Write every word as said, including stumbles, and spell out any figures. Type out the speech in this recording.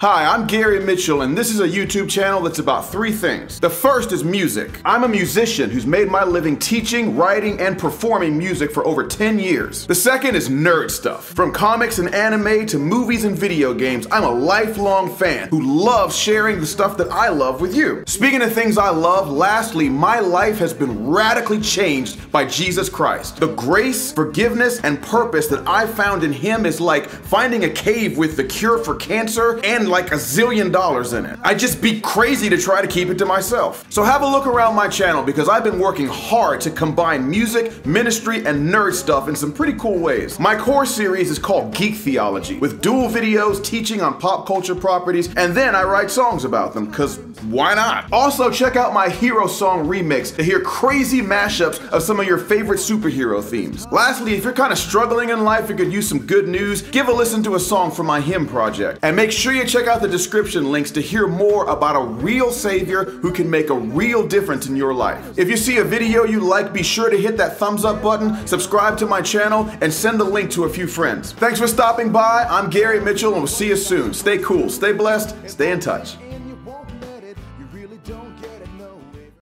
Hi, I'm Gary Mitchell, and this is a YouTube channel that's about three things. The first is music. I'm a musician who's made my living teaching, writing, and performing music for over ten years. The second is nerd stuff. From comics and anime to movies and video games, I'm a lifelong fan who loves sharing the stuff that I love with you. Speaking of things I love, lastly, my life has been radically changed by Jesus Christ. The grace, forgiveness, and purpose that I found in Him is like finding a cave with the cure for cancer and like a zillion dollars in it. I'd just be crazy to try to keep it to myself. So have a look around my channel because I've been working hard to combine music, ministry, and nerd stuff in some pretty cool ways. My core series is called Geek Theology, with dual videos teaching on pop culture properties, and then I write songs about them, because why not? Also, check out my hero song remix to hear crazy mashups of some of your favorite superhero themes. Lastly, if you're kind of struggling in life and could use some good news, give a listen to a song from my hymn project. And make sure you check Check out the description links to hear more about a real savior who can make a real difference in your life. If you see a video you like, be sure to hit that thumbs up button, subscribe to my channel, and send the link to a few friends. Thanks for stopping by. I'm Gary Mitchell, and we'll see you soon. Stay cool, stay blessed, stay in touch.